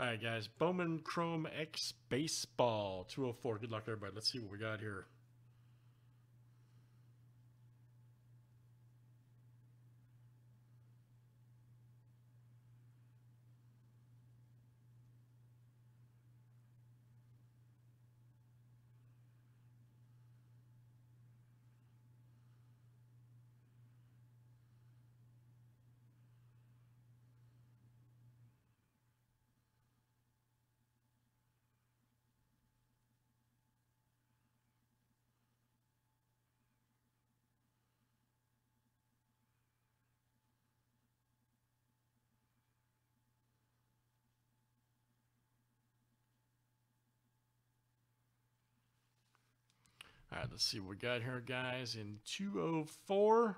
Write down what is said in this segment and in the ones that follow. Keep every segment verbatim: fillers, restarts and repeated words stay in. All right, guys. Bowman Chrome X Baseball two oh four. Good luck, everybody. Let's see what we got here. All right, let's see what we got here, guys, in two oh four.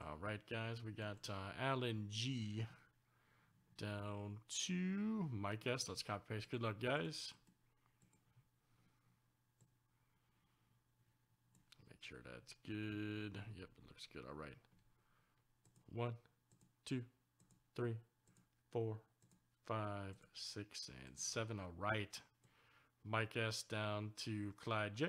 All right, guys, we got uh, Alan G down to Mike S. Let's copy paste. Good luck, guys. Make sure that's good. Yep, it looks good. All right. One, two, three, four, five, six, and seven. All right. Mike S down to Clyde J.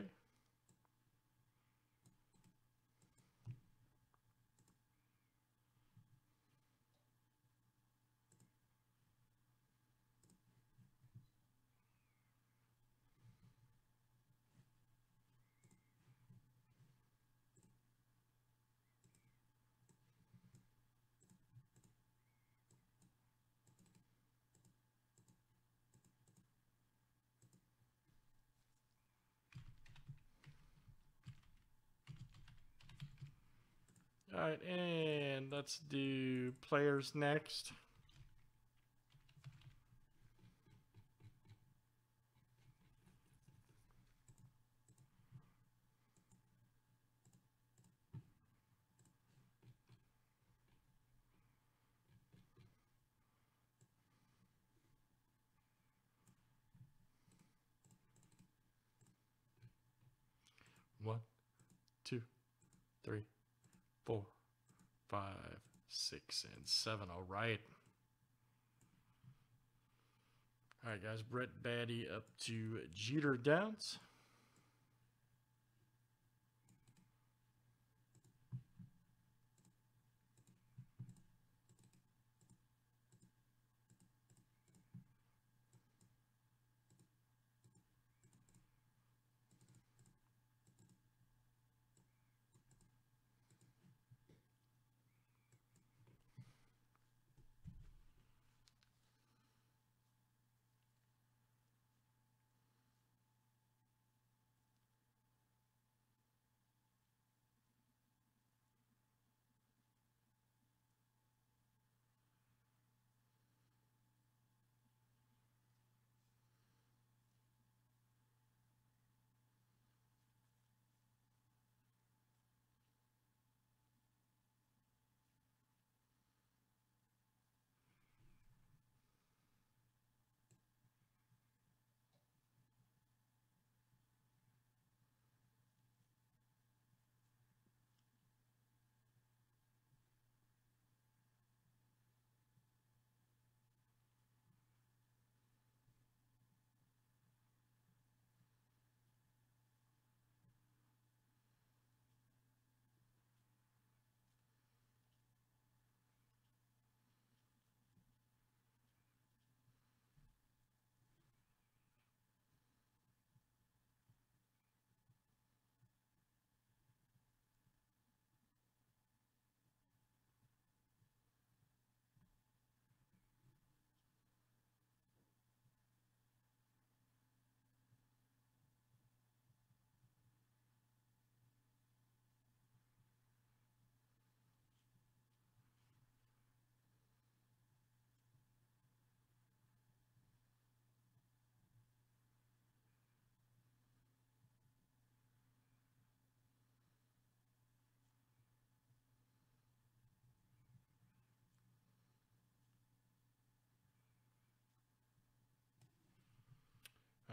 All right, and let's do players next. One, two, three, four, five, six, and seven. All right. All right, guys. Brett Baddie up to Jeter Downs.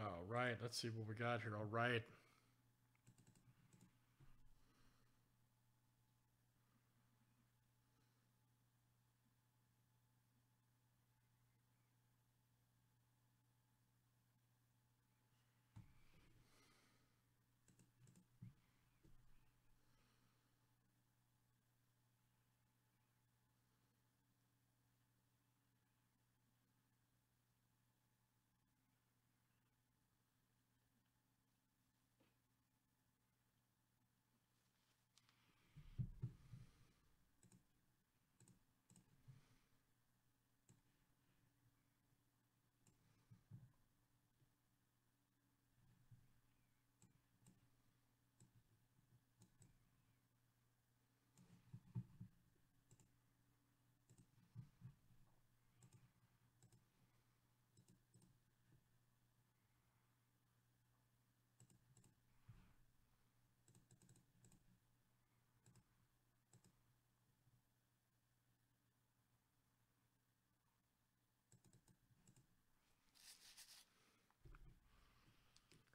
All right, let's see what we got here. All right.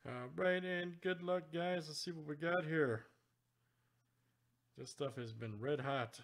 All right, and good luck, guys. Let's see what we got here. This stuff has been red hot.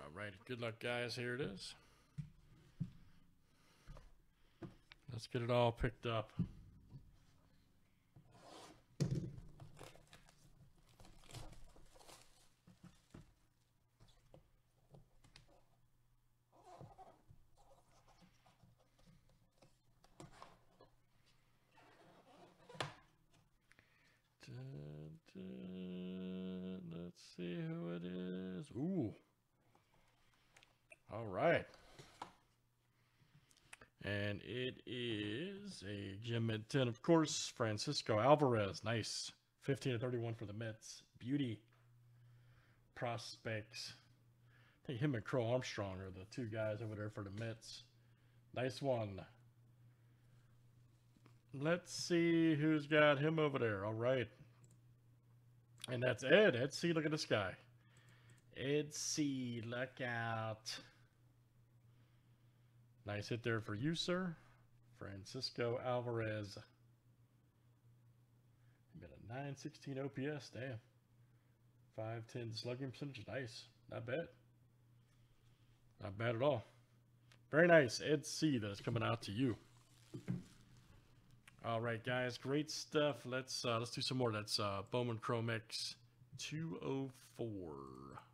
All right, good luck, guys. Here it is. Let's get it all picked up. Dun, dun. Let's see who it is. Ooh. All right, and it is a Jim mid ten, of course, Francisco Alvarez. Nice, fifteen to thirty-one for the Mets. Beauty prospects. I think him and Crow Armstrong are the two guys over there for the Mets. Nice one. Let's see who's got him over there. All right, and that's Ed. Ed C. Look at this guy. Ed C. Look out. Nice hit there for you, sir. Francisco Alvarez. You got a nine sixteen O P S. Damn. five ten slugging percentage. Nice. Not bad. Not bad at all. Very nice. Ed C. That is coming out to you. All right, guys. Great stuff. Let's uh, let's do some more. That's uh, Bowman Chrome X two oh four.